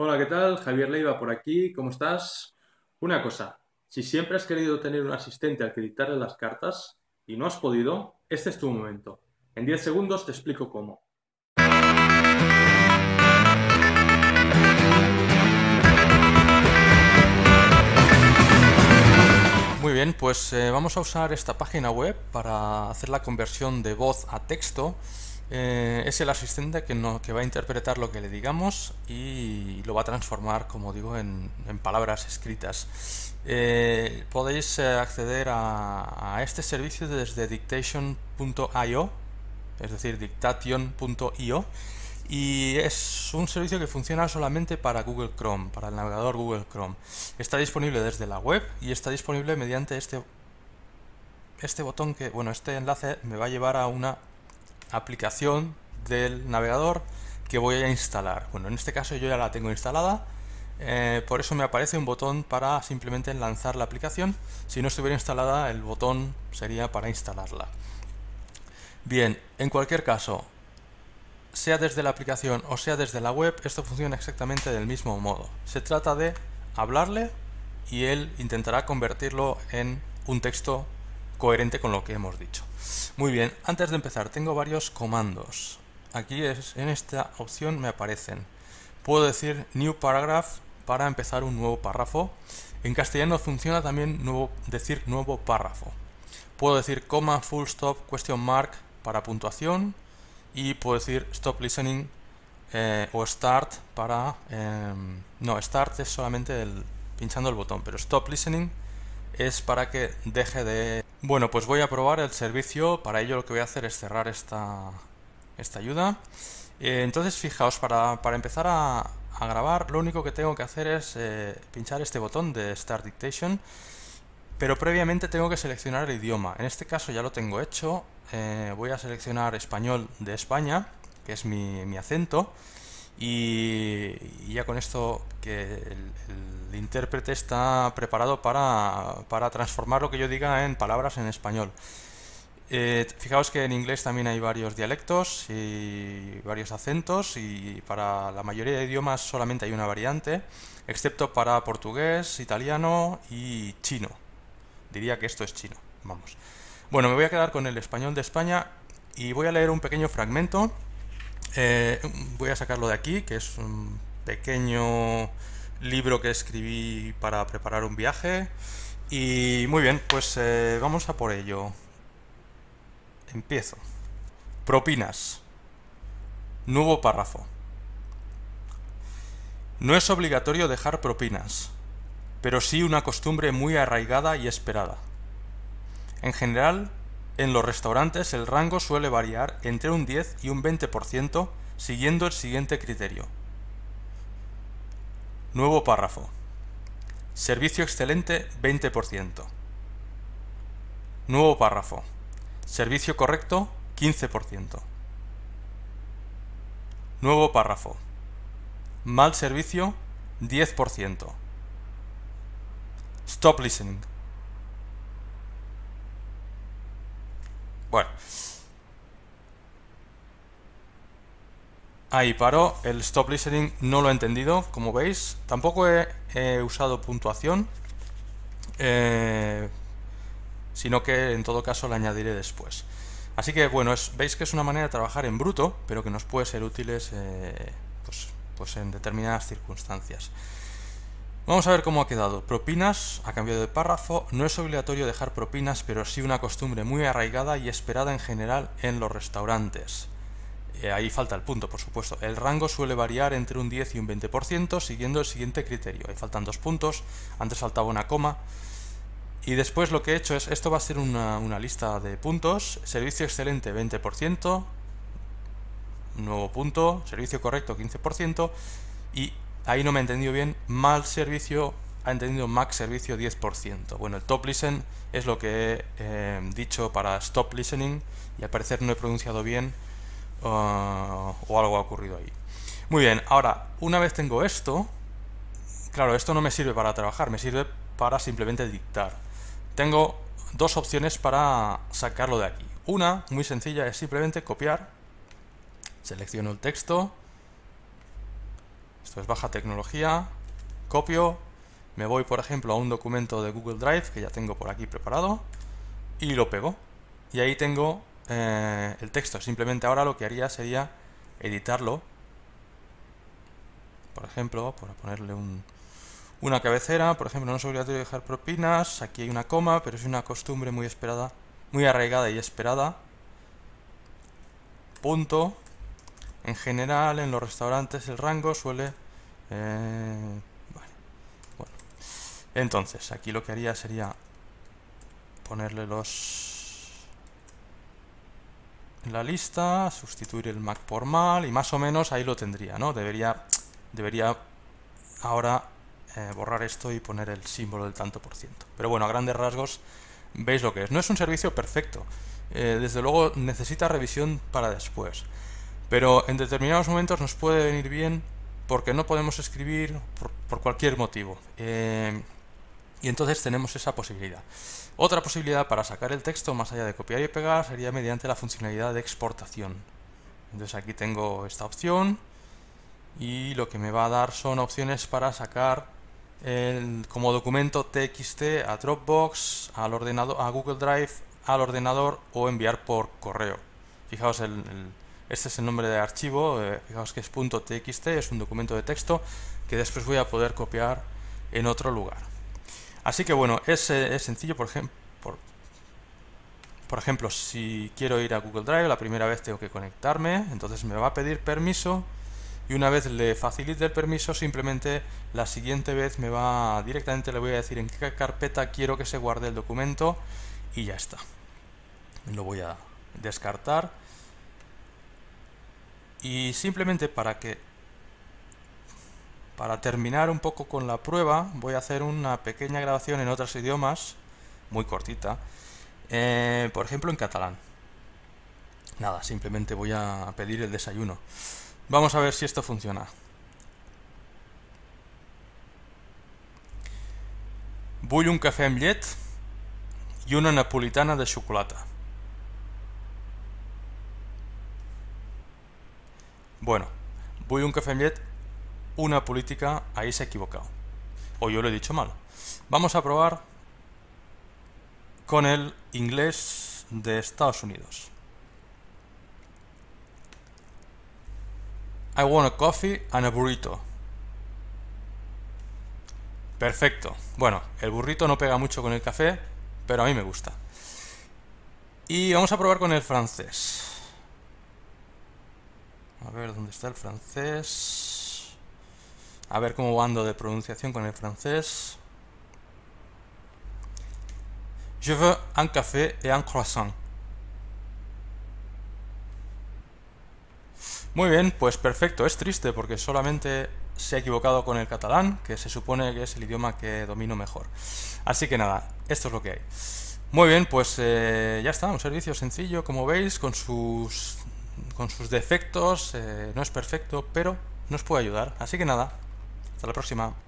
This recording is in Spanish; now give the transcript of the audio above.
Hola, ¿qué tal? Javier Leiva por aquí, ¿cómo estás? Una cosa, si siempre has querido tener un asistente al que dictarle las cartas y no has podido, este es tu momento. En 10 segundos te explico cómo. Muy bien, pues vamos a usar esta página web para hacer la conversión de voz a texto. Es el asistente que va a interpretar lo que le digamos y lo va a transformar, como digo, en palabras escritas. Podéis acceder a este servicio desde dictation.io, es decir, dictation.io, y es un servicio que funciona solamente para Google Chrome, para el navegador Google Chrome. Está disponible desde la web y está disponible mediante este botón que, bueno, este enlace me va a llevar a una aplicación del navegador que voy a instalar. Bueno, en este caso yo ya la tengo instalada, por eso me aparece un botón para simplemente lanzar la aplicación. Si no estuviera instalada, el botón sería para instalarla. Bien, en cualquier caso, sea desde la aplicación o sea desde la web, esto funciona exactamente del mismo modo. Se trata de hablarle y él intentará convertirlo en un texto coherente con lo que hemos dicho. Muy bien, antes de empezar tengo varios comandos. Aquí en esta opción me aparecen. Puedo decir new paragraph para empezar un nuevo párrafo. En castellano funciona también decir nuevo párrafo. Puedo decir coma, full stop, question mark para puntuación. Y puedo decir stop listening o start para... no, start es solamente pinchando el botón, pero stop listening es para que deje de... Bueno, pues voy a probar el servicio. Para ello lo que voy a hacer es cerrar esta ayuda. Entonces, fijaos, para empezar a grabar, lo único que tengo que hacer es pinchar este botón de Start Dictation, pero previamente tengo que seleccionar el idioma. En este caso ya lo tengo hecho. Voy a seleccionar español de España, que es mi acento, y ya con esto que el intérprete está preparado para transformar lo que yo diga en palabras en español. Fijaos que en inglés también hay varios dialectos y varios acentos, y para la mayoría de idiomas solamente hay una variante, excepto para portugués, italiano y chino. Diría que esto es chino, vamos. Bueno, me voy a quedar con el español de España y voy a leer un pequeño fragmento. Voy a sacarlo de aquí, que es un pequeño libro que escribí para preparar un viaje. Y muy bien, pues vamos a por ello. Empiezo. Propinas. Nuevo párrafo. No es obligatorio dejar propinas, pero sí una costumbre muy arraigada y esperada. En general, en los restaurantes el rango suele variar entre un 10 y un 20% siguiendo el siguiente criterio. Nuevo párrafo. Servicio excelente 20%. Nuevo párrafo. Servicio correcto 15%. Nuevo párrafo. Mal servicio 10%. Stop listening. Bueno, ahí paro. El stop listening no lo he entendido, como veis. Tampoco he usado puntuación, sino que en todo caso la añadiré después. Así que bueno, veis que es una manera de trabajar en bruto, pero que nos puede ser útiles pues en determinadas circunstancias. Vamos a ver cómo ha quedado. Propinas, ha cambiado de párrafo. No es obligatorio dejar propinas, pero sí una costumbre muy arraigada y esperada en general en los restaurantes. Ahí falta el punto, por supuesto. El rango suele variar entre un 10 y un 20% siguiendo el siguiente criterio. Ahí faltan 2 puntos, antes faltaba una coma. Y después lo que he hecho es, esto va a ser una lista de puntos. Servicio excelente 20%, nuevo punto, servicio correcto 15%, y... ahí no me ha entendido bien, mal servicio, ha entendido max servicio 10%. Bueno, el top listen es lo que he dicho para stop listening, y al parecer no he pronunciado bien o algo ha ocurrido ahí. Muy bien, ahora, una vez tengo esto, claro, esto no me sirve para trabajar, me sirve para simplemente dictar. Tengo 2 opciones para sacarlo de aquí. Una, muy sencilla, es simplemente copiar. Selecciono el texto. Esto es baja tecnología. Copio, me voy por ejemplo a un documento de Google Drive que ya tengo por aquí preparado y lo pego. Y ahí tengo el texto. Simplemente ahora lo que haría sería editarlo. Por ejemplo, para ponerle una cabecera, por ejemplo, no es obligatorio dejar propinas, aquí hay una coma, pero es una costumbre muy esperada, muy arraigada y esperada. Punto. En general, en los restaurantes el rango suele... vale. Bueno. Entonces, aquí lo que haría sería ponerle la lista, sustituir el Mac por mal y más o menos ahí lo tendría, ¿no? Debería ahora borrar esto y poner el símbolo del tanto por ciento. Pero bueno, a grandes rasgos veis lo que es. No es un servicio perfecto. Desde luego necesita revisión para después. Pero en determinados momentos nos puede venir bien porque no podemos escribir por cualquier motivo. Y entonces tenemos esa posibilidad. Otra posibilidad para sacar el texto, más allá de copiar y pegar, sería mediante la funcionalidad de exportación. Entonces aquí tengo esta opción. Y lo que me va a dar son opciones para sacar como documento TXT a Dropbox, al ordenador, a Google Drive, al ordenador o enviar por correo. Fijaos, este es el nombre de archivo, fijaos que es .txt, es un documento de texto que después voy a poder copiar en otro lugar. Así que bueno, es sencillo. Por ejemplo, si quiero ir a Google Drive, la primera vez tengo que conectarme, entonces me va a pedir permiso. Y una vez le facilite el permiso, simplemente la siguiente vez directamente le voy a decir en qué carpeta quiero que se guarde el documento y ya está. Lo voy a descartar. Y simplemente para terminar un poco con la prueba, voy a hacer una pequeña grabación en otros idiomas, muy cortita, por ejemplo en catalán. Nada, simplemente voy a pedir el desayuno. Vamos a ver si esto funciona. Vull un cafè amb llet i una napolitana de xocolata. Bueno, vull un cafè amb llet, una política, ahí se ha equivocado. O yo lo he dicho mal. Vamos a probar con el inglés de Estados Unidos. I want a coffee and a burrito. Perfecto. Bueno, el burrito no pega mucho con el café, pero a mí me gusta. Y vamos a probar con el francés. A ver, ¿dónde está el francés? A ver cómo ando de pronunciación con el francés. Je veux un café et un croissant. Muy bien, pues perfecto. Es triste porque solamente se ha equivocado con el catalán, que se supone que es el idioma que domino mejor. Así que nada, esto es lo que hay. Muy bien, pues ya está, un servicio sencillo, como veis, con sus defectos. No es perfecto, pero nos puede ayudar. Así que nada, hasta la próxima.